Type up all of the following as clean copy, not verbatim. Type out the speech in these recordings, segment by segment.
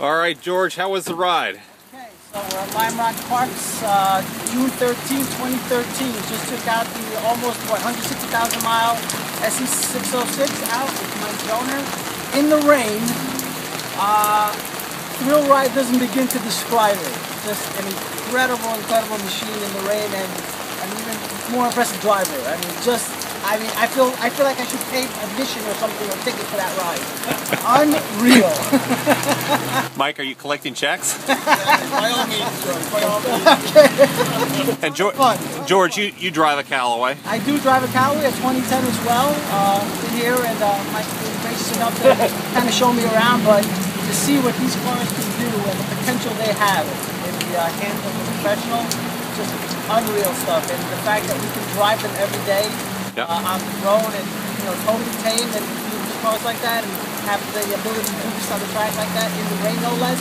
All right, George, how was the ride? Okay, so we're at Lime Rock Parks, June 13, 2013. Just took out the almost 160,000 mile SC606 out with Mike Zoner in the rain. Thrill ride doesn't begin to describe it. Just an incredible, incredible machine in the rain, and even more impressive driver. I mean, I feel like I should pay admission or something, or ticket for that ride. Unreal. Mike, are you collecting checks? By all means, George. By all means. Okay. And George, you drive a Callaway. I do drive a Callaway, a 2010 as well. In here, and Mike's been gracious enough to kind of show me around, but to see what these cars can do and the potential they have in the hands of a professional, just unreal stuff. And the fact that we can drive them every day. Yep. On the road, and you know, totally tame and use cars like that, and have the ability to do this on the track like that in the rain, no less.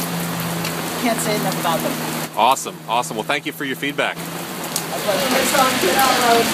Can't say enough about them. Awesome, awesome. Well, thank you for your feedback. My pleasure. Next time, get out road.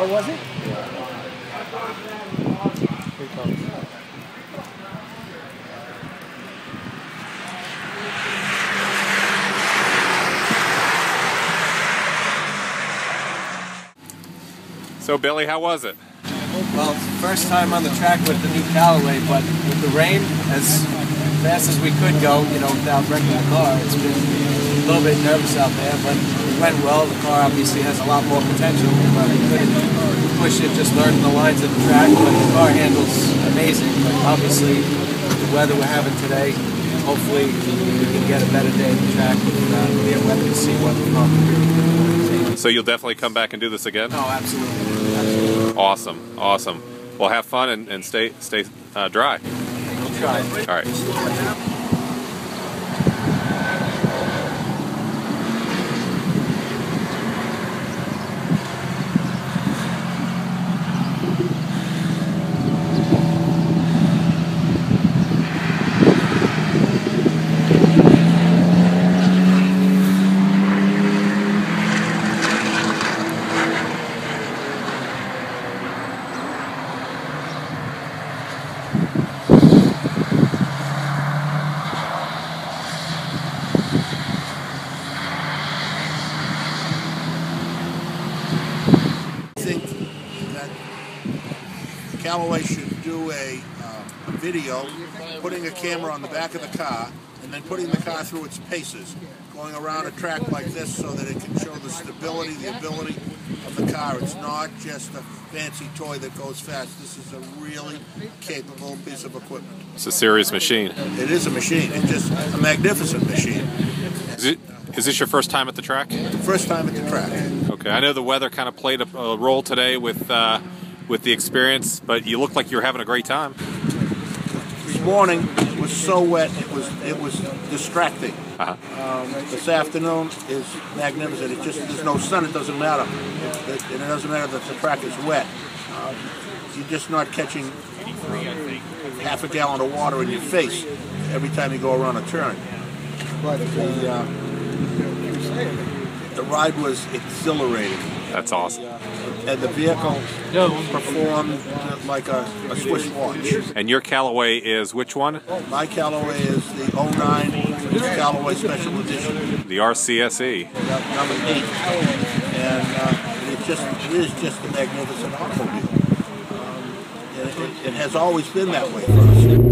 What was it? So Billy, how was it? Well, first time on the track with the new Callaway, but with the rain, as fast as we could go, you know, without wrecking the car, it's been a little bit nervous out there, but it went well. The car obviously has a lot more potential, but we couldn't push it, just learning the lines of the track. But the car handles amazing, but obviously the weather we're having today, hopefully we can get a better day at the track with the weather to see what the car can do. So you'll definitely come back and do this again? Oh, absolutely. Absolutely. Awesome, awesome. Well, have fun and stay dry. We'll try. All right. Callaway should do a video, putting a camera on the back of the car, and then putting the car through its paces, going around a track like this so that it can show the stability, the ability of the car. It's not just a fancy toy that goes fast. This is a really capable piece of equipment. It's a serious machine. It is a machine. It's just a magnificent machine. Is this your first time at the track? First time at the track. Okay. I know the weather kind of played a role today with the experience, but you look like you were having a great time. This morning was so wet, it was distracting. This afternoon is magnificent. It just, there's no sun, it doesn't matter. It doesn't matter that the track is wet. You're just not catching half a gallon of water in your face every time you go around a turn. But the ride was exhilarating. That's awesome. And the vehicle performed like a Swiss watch. And your Callaway is which one? My Callaway is the 09 Callaway Special Edition. The RCSE. Number 8. And it is just a magnificent automobile. It has always been that way for us.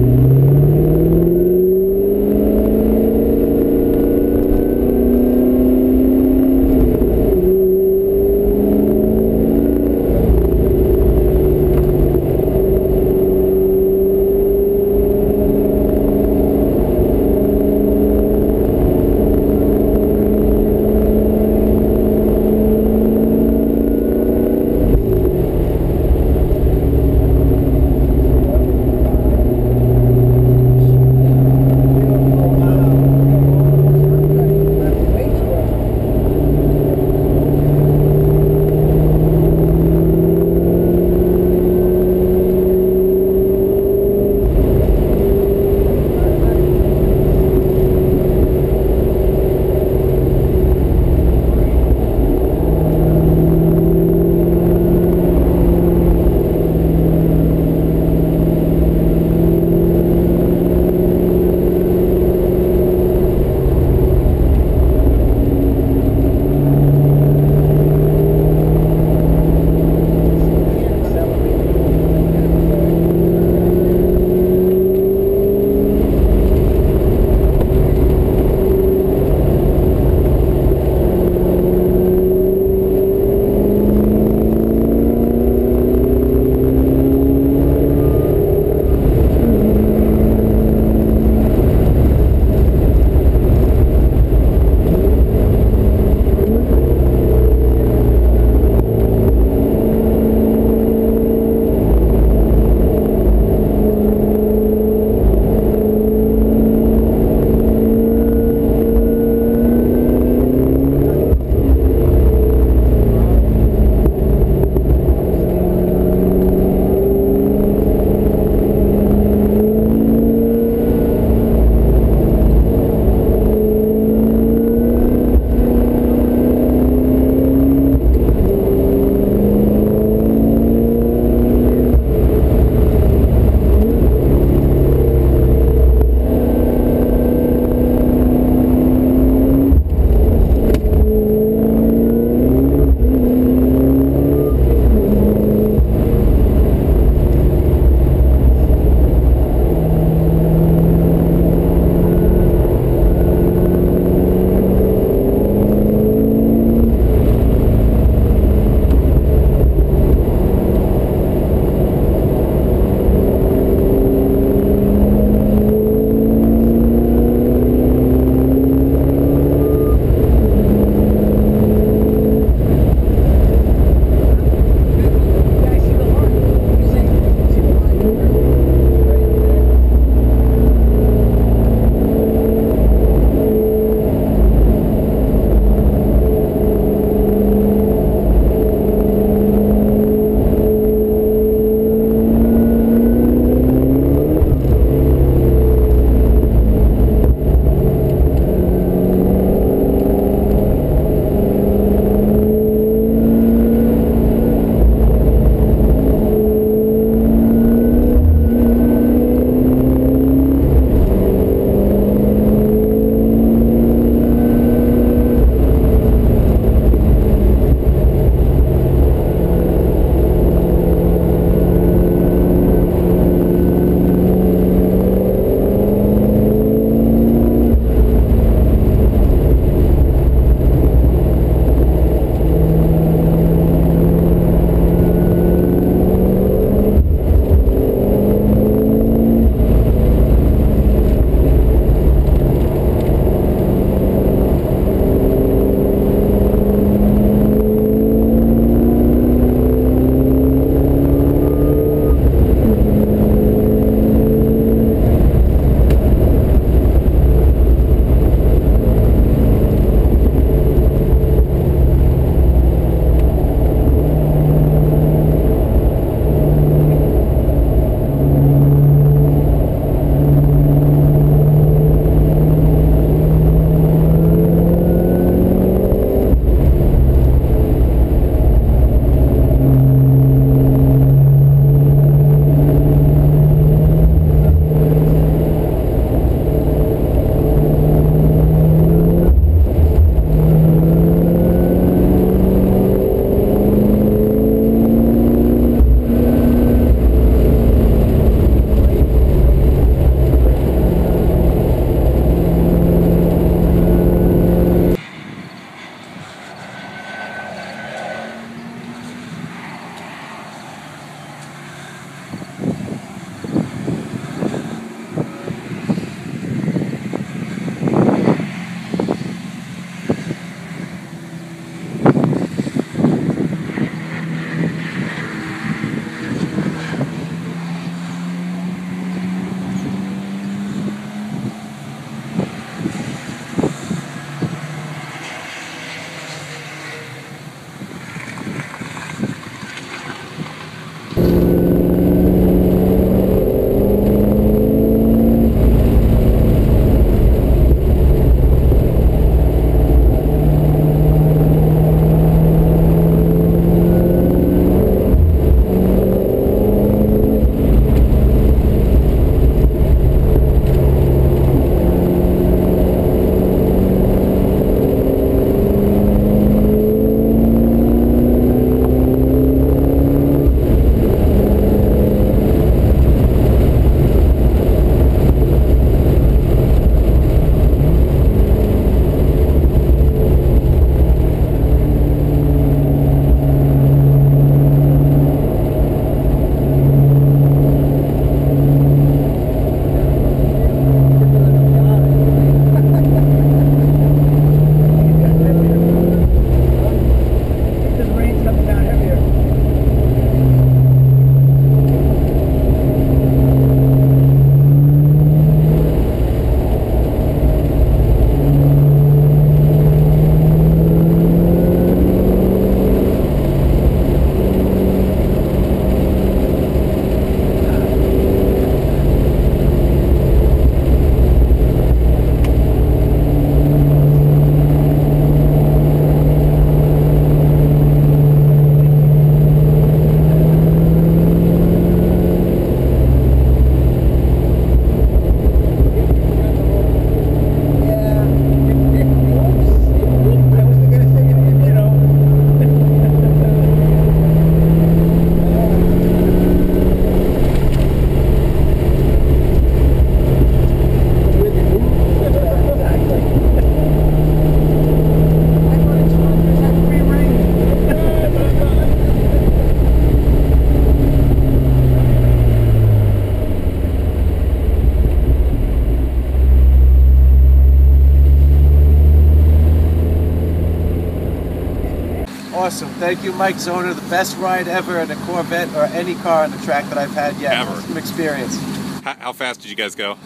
Thank you, Mike Zoner. The best ride ever in a Corvette or any car on the track that I've had yet. Ever. From experience. How fast did you guys go?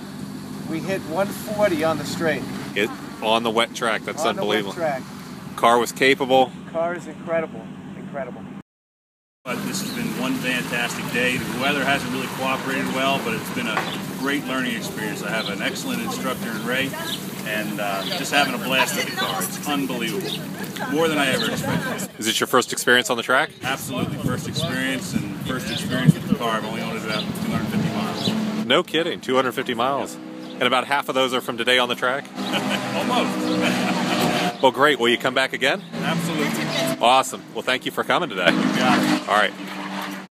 We hit 140 on the straight. On the wet track. That's unbelievable. On the wet track. Car was capable. The car is incredible. Incredible. But this has been one fantastic day. The weather hasn't really cooperated well, but it's been a great learning experience. I have an excellent instructor in Ray, and just having a blast with the car. It's unbelievable. More than I ever expected. Is this your first experience on the track? Absolutely. First experience, and first experience with the car. I've only owned it about 250 miles. No kidding. 250 miles. And about half of those are from today on the track? Almost. Well, great. Will you come back again? Absolutely. Awesome. Well, thank you for coming today. You got it. All right.